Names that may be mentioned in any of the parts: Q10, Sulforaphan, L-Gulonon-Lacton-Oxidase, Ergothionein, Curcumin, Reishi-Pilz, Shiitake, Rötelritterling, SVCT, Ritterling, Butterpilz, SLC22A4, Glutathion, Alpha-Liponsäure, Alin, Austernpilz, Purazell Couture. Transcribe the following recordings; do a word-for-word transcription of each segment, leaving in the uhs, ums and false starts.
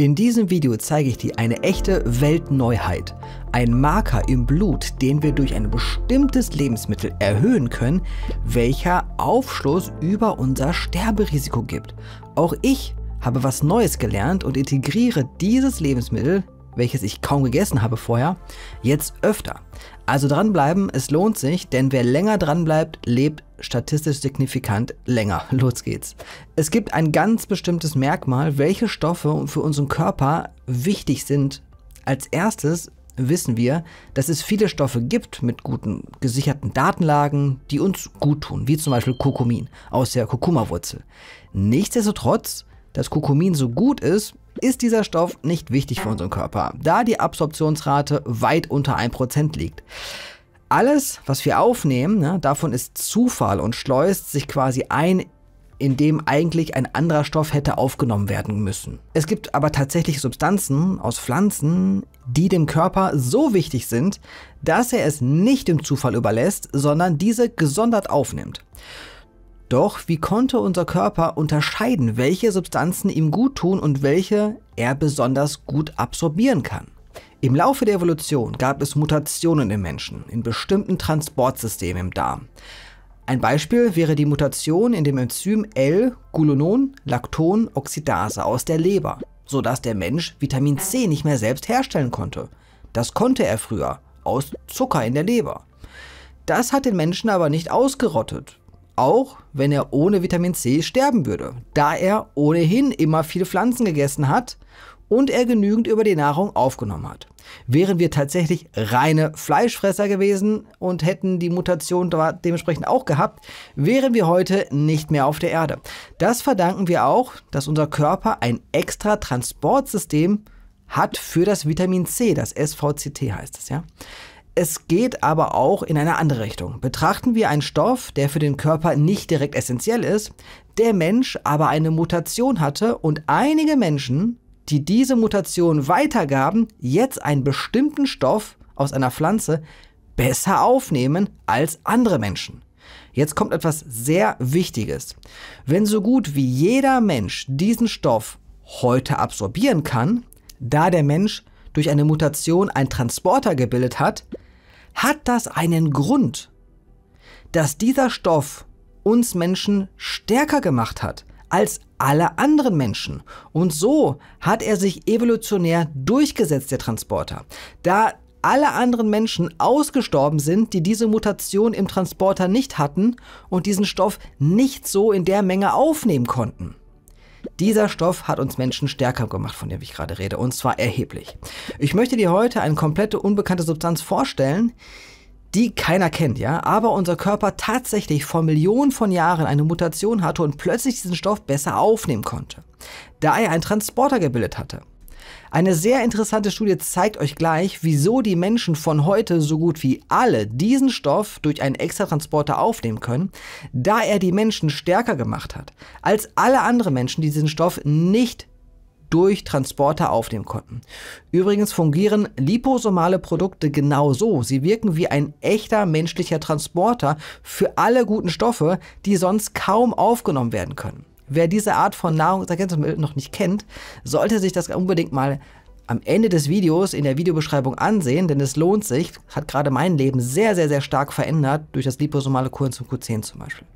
In diesem Video zeige ich dir eine echte Weltneuheit, einen Marker im Blut, den wir durch ein bestimmtes Lebensmittel erhöhen können, welcher Aufschluss über unser Sterberisiko gibt. Auch ich habe was Neues gelernt und integriere dieses Lebensmittel, welches ich kaum gegessen habe vorher, jetzt öfter. Also dranbleiben, es lohnt sich, denn wer länger dranbleibt, lebt statistisch signifikant länger. Los geht's. Es gibt ein ganz bestimmtes Merkmal, welche Stoffe für unseren Körper wichtig sind. Als erstes wissen wir, dass es viele Stoffe gibt mit guten gesicherten Datenlagen, die uns gut tun, wie zum Beispiel Curcumin aus der Kurkuma-Wurzel. Nichtsdestotrotz, dass Curcumin so gut ist, ist dieser Stoff nicht wichtig für unseren Körper, da die Absorptionsrate weit unter ein Prozent liegt. Alles, was wir aufnehmen, ne, davon ist Zufall und schleust sich quasi ein, in dem eigentlich ein anderer Stoff hätte aufgenommen werden müssen. Es gibt aber tatsächlich Substanzen aus Pflanzen, die dem Körper so wichtig sind, dass er es nicht dem Zufall überlässt, sondern diese gesondert aufnimmt. Doch wie konnte unser Körper unterscheiden, welche Substanzen ihm gut tun und welche er besonders gut absorbieren kann? Im Laufe der Evolution gab es Mutationen im Menschen, in bestimmten Transportsystemen im Darm. Ein Beispiel wäre die Mutation in dem Enzym L-Gulonon-Lacton-Oxidase aus der Leber, sodass der Mensch Vitamin C nicht mehr selbst herstellen konnte. Das konnte er früher, aus Zucker in der Leber. Das hat den Menschen aber nicht ausgerottet. Auch wenn er ohne Vitamin C sterben würde, da er ohnehin immer viele Pflanzen gegessen hat und er genügend über die Nahrung aufgenommen hat. Wären wir tatsächlich reine Fleischfresser gewesen und hätten die Mutation dementsprechend auch gehabt, wären wir heute nicht mehr auf der Erde. Das verdanken wir auch, dass unser Körper ein extra Transportsystem hat für das Vitamin C, das S V C T heißt es, ja. Es geht aber auch in eine andere Richtung. Betrachten wir einen Stoff, der für den Körper nicht direkt essentiell ist, der Mensch aber eine Mutation hatte und einige Menschen, die diese Mutation weitergaben, jetzt einen bestimmten Stoff aus einer Pflanze besser aufnehmen als andere Menschen. Jetzt kommt etwas sehr Wichtiges. Wenn so gut wie jeder Mensch diesen Stoff heute absorbieren kann, da der Mensch durch eine Mutation einen Transporter gebildet hat, hat das einen Grund, dass dieser Stoff uns Menschen stärker gemacht hat als alle anderen Menschen. Und so hat er sich evolutionär durchgesetzt, der Transporter. Da alle anderen Menschen ausgestorben sind, die diese Mutation im Transporter nicht hatten und diesen Stoff nicht so in der Menge aufnehmen konnten. Dieser Stoff hat uns Menschen stärker gemacht, von dem ich gerade rede, und zwar erheblich. Ich möchte dir heute eine komplette unbekannte Substanz vorstellen, die keiner kennt, ja, aber unser Körper tatsächlich vor Millionen von Jahren eine Mutation hatte und plötzlich diesen Stoff besser aufnehmen konnte, da er einen Transporter gebildet hatte. Eine sehr interessante Studie zeigt euch gleich, wieso die Menschen von heute so gut wie alle diesen Stoff durch einen Extratransporter aufnehmen können, da er die Menschen stärker gemacht hat, als alle anderen Menschen, die diesen Stoff nicht durch Transporter aufnehmen konnten. Übrigens fungieren liposomale Produkte genauso. Sie wirken wie ein echter menschlicher Transporter für alle guten Stoffe, die sonst kaum aufgenommen werden können. Wer diese Art von Nahrungsergänzungsmitteln noch nicht kennt, sollte sich das unbedingt mal am Ende des Videos in der Videobeschreibung ansehen, denn es lohnt sich, hat gerade mein Leben sehr, sehr, sehr stark verändert durch das liposomale Coenzym Q zehn zum Beispiel.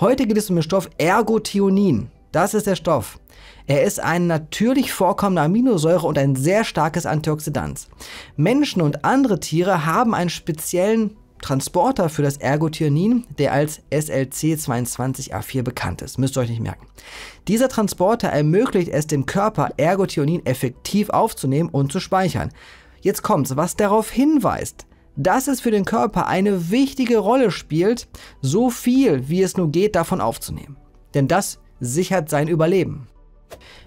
Heute geht es um den Stoff Ergothionein. Das ist der Stoff. Er ist eine natürlich vorkommende Aminosäure und ein sehr starkes Antioxidant. Menschen und andere Tiere haben einen speziellen Transporter für das Ergothionein, der als S L C zweiundzwanzig A vier bekannt ist. Müsst ihr euch nicht merken. Dieser Transporter ermöglicht es dem Körper, Ergothionein effektiv aufzunehmen und zu speichern. Jetzt kommt's, was darauf hinweist, dass es für den Körper eine wichtige Rolle spielt, so viel wie es nur geht, davon aufzunehmen. Denn das sichert sein Überleben.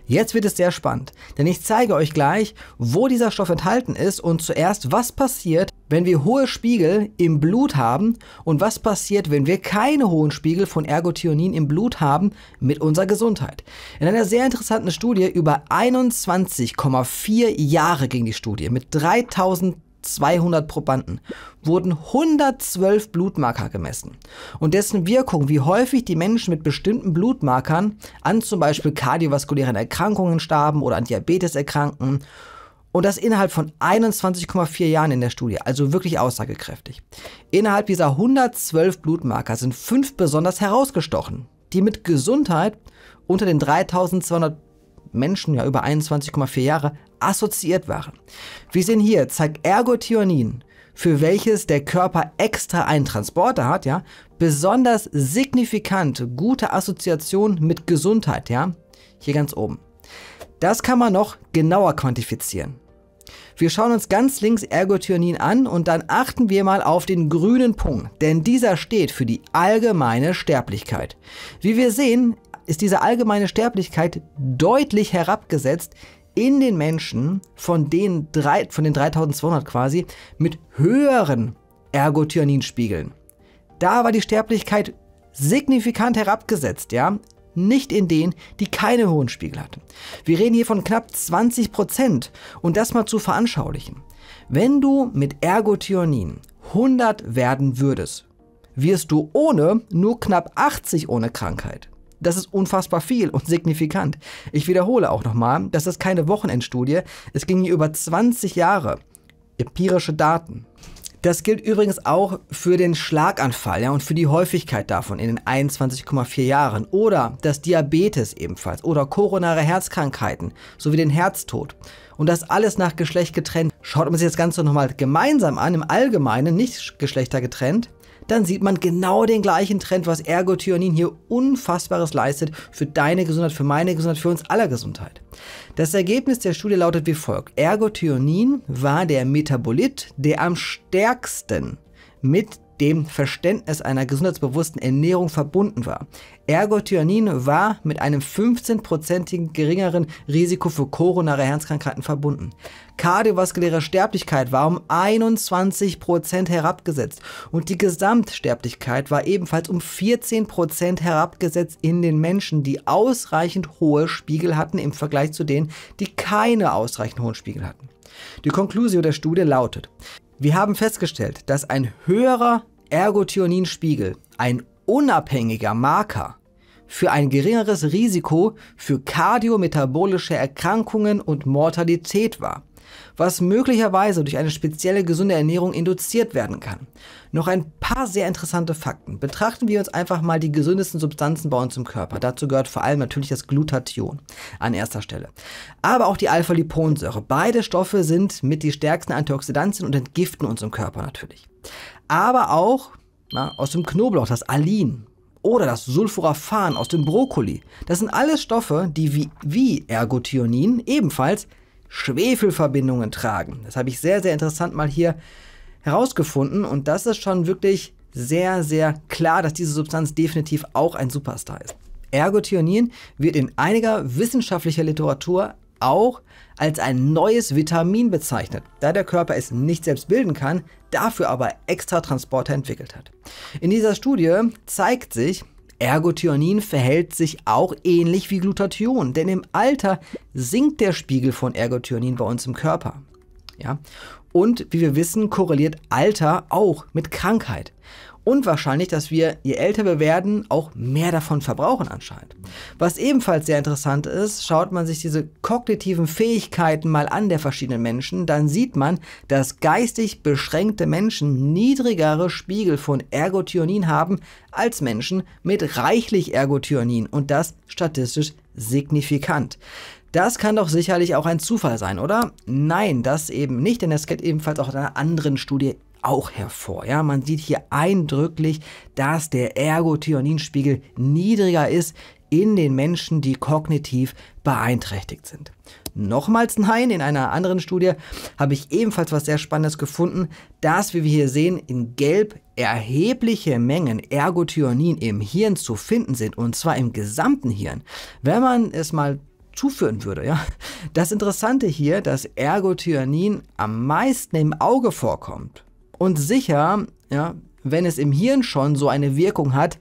Jetzt wird es sehr spannend, denn ich zeige euch gleich, wo dieser Stoff enthalten ist und zuerst, was passiert, wenn wir hohe Spiegel im Blut haben und was passiert, wenn wir keine hohen Spiegel von Ergothionein im Blut haben mit unserer Gesundheit. In einer sehr interessanten Studie über einundzwanzig Komma vier Jahre ging die Studie mit dreitausend zweihundert Probanden wurden hundertzwölf Blutmarker gemessen und dessen Wirkung, wie häufig die Menschen mit bestimmten Blutmarkern an zum Beispiel kardiovaskulären Erkrankungen starben oder an Diabetes erkrankten, und das innerhalb von einundzwanzig Komma vier Jahren in der Studie, also wirklich aussagekräftig. Innerhalb dieser hundertzwölf Blutmarker sind fünf besonders herausgestochen, die mit Gesundheit unter den dreitausendzweihundert Menschen, ja über einundzwanzig Komma vier Jahre, assoziiert waren. Wir sehen hier, zeigt Ergothionein, für welches der Körper extra einen Transporter hat, ja, besonders signifikant gute Assoziation mit Gesundheit, ja, hier ganz oben. Das kann man noch genauer quantifizieren. Wir schauen uns ganz links Ergothionein an und dann achten wir mal auf den grünen Punkt, denn dieser steht für die allgemeine Sterblichkeit. Wie wir sehen, ist diese allgemeine Sterblichkeit deutlich herabgesetzt in den Menschen, von den, von den dreitausendzweihundert quasi, mit höheren Ergothioninspiegeln. Da war die Sterblichkeit signifikant herabgesetzt, ja, nicht in denen, die keine hohen Spiegel hatten. Wir reden hier von knapp zwanzig Prozent, und das mal zu veranschaulichen. Wenn du mit Ergothionein hundert werden würdest, wirst du ohne nur knapp achtzig ohne Krankheit. Das ist unfassbar viel und signifikant. Ich wiederhole auch nochmal, das ist keine Wochenendstudie. Es ging hier über zwanzig Jahre. Empirische Daten. Das gilt übrigens auch für den Schlaganfall, ja, und für die Häufigkeit davon in den einundzwanzig Komma vier Jahren. Oder das Diabetes ebenfalls. Oder koronare Herzkrankheiten sowie den Herztod. Und das alles nach Geschlecht getrennt. Schaut man sich das Ganze nochmal gemeinsam an, im Allgemeinen, nicht geschlechtergetrennt, dann sieht man genau den gleichen Trend, was Ergothionein hier Unfassbares leistet für deine Gesundheit, für meine Gesundheit, für uns aller Gesundheit. Das Ergebnis der Studie lautet wie folgt. Ergothionein war der Metabolit, der am stärksten mit dem Verständnis einer gesundheitsbewussten Ernährung verbunden war. Ergothionein war mit einem fünfzehnprozentigen geringeren Risiko für koronare Herzkrankheiten verbunden. Kardiovaskuläre Sterblichkeit war um einundzwanzig Prozent herabgesetzt und die Gesamtsterblichkeit war ebenfalls um vierzehn Prozent herabgesetzt in den Menschen, die ausreichend hohe Spiegel hatten im Vergleich zu denen, die keine ausreichend hohen Spiegel hatten. Die Konklusion der Studie lautet: Wir haben festgestellt, dass ein höherer Ergothioninspiegel ein unabhängiger Marker für ein geringeres Risiko für kardiometabolische Erkrankungen und Mortalität war, was möglicherweise durch eine spezielle gesunde Ernährung induziert werden kann. Noch ein paar sehr interessante Fakten. Betrachten wir uns einfach mal die gesündesten Substanzen bei uns im Körper. Dazu gehört vor allem natürlich das Glutathion an erster Stelle. Aber auch die Alpha-Liponsäure. Beide Stoffe sind mit die stärksten Antioxidantien und entgiften uns im Körper natürlich. Aber auch na, aus dem Knoblauch, das Alin. Oder das Sulforaphan aus dem Brokkoli. Das sind alles Stoffe, die wie, wie Ergothionein ebenfalls Schwefelverbindungen tragen. Das habe ich sehr, sehr interessant mal hier herausgefunden. Und das ist schon wirklich sehr, sehr klar, dass diese Substanz definitiv auch ein Superstar ist. Ergothionein wird in einiger wissenschaftlicher Literatur auch als ein neues Vitamin bezeichnet, da der Körper es nicht selbst bilden kann, dafür aber extra Transporter entwickelt hat. In dieser Studie zeigt sich, Ergothionein verhält sich auch ähnlich wie Glutathion, denn im Alter sinkt der Spiegel von Ergothionein bei uns im Körper. Ja? Und wie wir wissen, korreliert Alter auch mit Krankheit. Und wahrscheinlich, dass wir, je älter wir werden, auch mehr davon verbrauchen anscheinend. Was ebenfalls sehr interessant ist, schaut man sich diese kognitiven Fähigkeiten mal an der verschiedenen Menschen, dann sieht man, dass geistig beschränkte Menschen niedrigere Spiegel von Ergothionein haben als Menschen mit reichlich Ergothionein, und das statistisch signifikant. Das kann doch sicherlich auch ein Zufall sein, oder? Nein, das eben nicht, denn es geht ebenfalls auch in einer anderen Studie auch hervor. Ja? Man sieht hier eindrücklich, dass der Ergothioninspiegel niedriger ist in den Menschen, die kognitiv beeinträchtigt sind. Nochmals nein, in einer anderen Studie habe ich ebenfalls was sehr Spannendes gefunden, dass, wie wir hier sehen, in Gelb erhebliche Mengen Ergothionein im Hirn zu finden sind, und zwar im gesamten Hirn. Wenn man es mal zuführen würde, ja. Das Interessante hier, dass Ergothionein am meisten im Auge vorkommt. Und sicher, ja, wenn es im Hirn schon so eine Wirkung hat,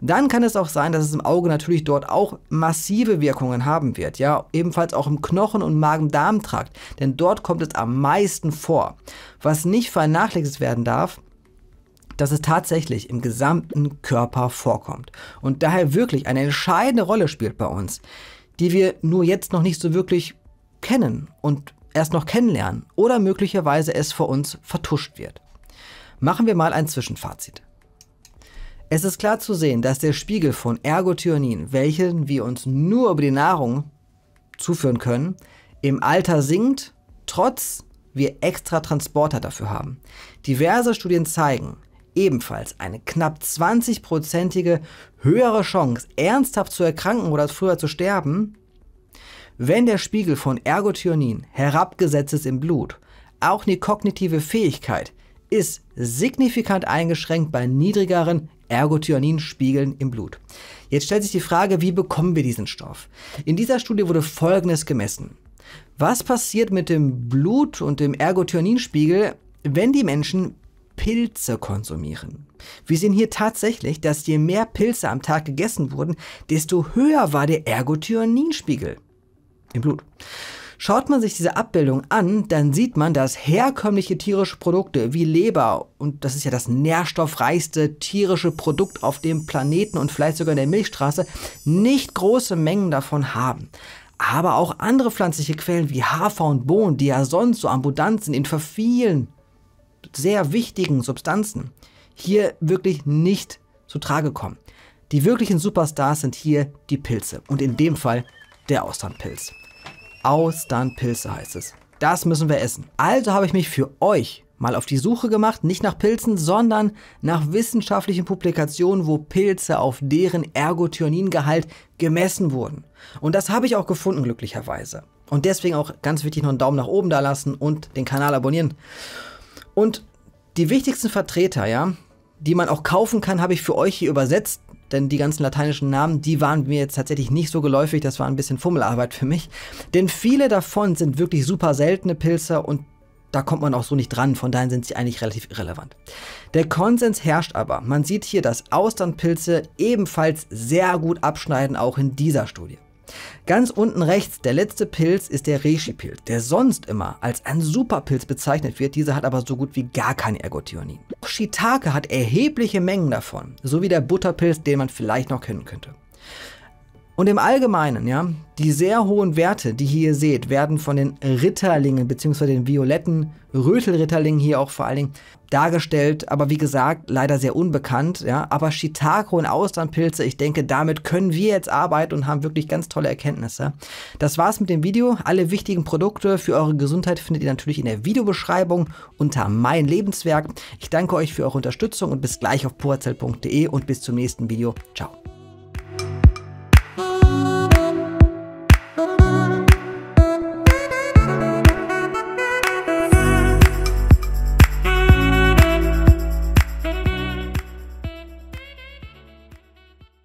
dann kann es auch sein, dass es im Auge natürlich dort auch massive Wirkungen haben wird. Ja, ebenfalls auch im Knochen- und Magen-Darm-Trakt, denn dort kommt es am meisten vor. Was nicht vernachlässigt werden darf, dass es tatsächlich im gesamten Körper vorkommt und daher wirklich eine entscheidende Rolle spielt bei uns, die wir nur jetzt noch nicht so wirklich kennen und erst noch kennenlernen oder möglicherweise es vor uns vertuscht wird. Machen wir mal ein Zwischenfazit. Es ist klar zu sehen, dass der Spiegel von Ergothionein, welchen wir uns nur über die Nahrung zuführen können, im Alter sinkt, trotz wir extra Transporter dafür haben. Diverse Studien zeigen ebenfalls eine knapp zwanzig prozentige höhere Chance, ernsthaft zu erkranken oder früher zu sterben, wenn der Spiegel von Ergothionein herabgesetzt ist im Blut. Auch die kognitive Fähigkeit ist signifikant eingeschränkt bei niedrigeren Ergothionin-Spiegeln im Blut. Jetzt stellt sich die Frage, wie bekommen wir diesen Stoff? In dieser Studie wurde Folgendes gemessen. Was passiert mit dem Blut und dem Ergothionin-Spiegel, wenn die Menschen Pilze konsumieren? Wir sehen hier tatsächlich, dass je mehr Pilze am Tag gegessen wurden, desto höher war der Ergothionin-Spiegel im Blut. Schaut man sich diese Abbildung an, dann sieht man, dass herkömmliche tierische Produkte wie Leber, und das ist ja das nährstoffreichste tierische Produkt auf dem Planeten und vielleicht sogar in der Milchstraße, nicht große Mengen davon haben. Aber auch andere pflanzliche Quellen wie Hafer und Bohnen, die ja sonst so abundant sind in vielen sehr wichtigen Substanzen, hier wirklich nicht zu Trage kommen. Die wirklichen Superstars sind hier die Pilze und in dem Fall der Austernpilz. Austernpilze heißt es. Das müssen wir essen. Also habe ich mich für euch mal auf die Suche gemacht, nicht nach Pilzen, sondern nach wissenschaftlichen Publikationen, wo Pilze auf deren Ergothioningehalt gemessen wurden. Und das habe ich auch gefunden, glücklicherweise. Und deswegen auch ganz wichtig, noch einen Daumen nach oben da lassen und den Kanal abonnieren. Und die wichtigsten Vertreter, ja, die man auch kaufen kann, habe ich für euch hier übersetzt. Denn die ganzen lateinischen Namen, die waren mir jetzt tatsächlich nicht so geläufig, das war ein bisschen Fummelarbeit für mich. Denn viele davon sind wirklich super seltene Pilze und da kommt man auch so nicht dran, von daher sind sie eigentlich relativ irrelevant. Der Konsens herrscht aber. Man sieht hier, dass Austernpilze ebenfalls sehr gut abschneiden, auch in dieser Studie. Ganz unten rechts, der letzte Pilz ist der Reishi-Pilz, der sonst immer als ein Superpilz bezeichnet wird. Dieser hat aber so gut wie gar kein Ergothionin. Auch Shiitake hat erhebliche Mengen davon, so wie der Butterpilz, den man vielleicht noch kennen könnte. Und im Allgemeinen, ja, die sehr hohen Werte, die ihr hier seht, werden von den Ritterlingen bzw. den violetten Rötelritterlingen hier auch vor allen Dingen dargestellt, aber wie gesagt, leider sehr unbekannt. Ja, aber Shiitake und Austernpilze, ich denke, damit können wir jetzt arbeiten und haben wirklich ganz tolle Erkenntnisse. Das war's mit dem Video. Alle wichtigen Produkte für eure Gesundheit findet ihr natürlich in der Videobeschreibung unter mein Lebenswerk. Ich danke euch für eure Unterstützung und bis gleich auf purazell punkt de und bis zum nächsten Video. Ciao.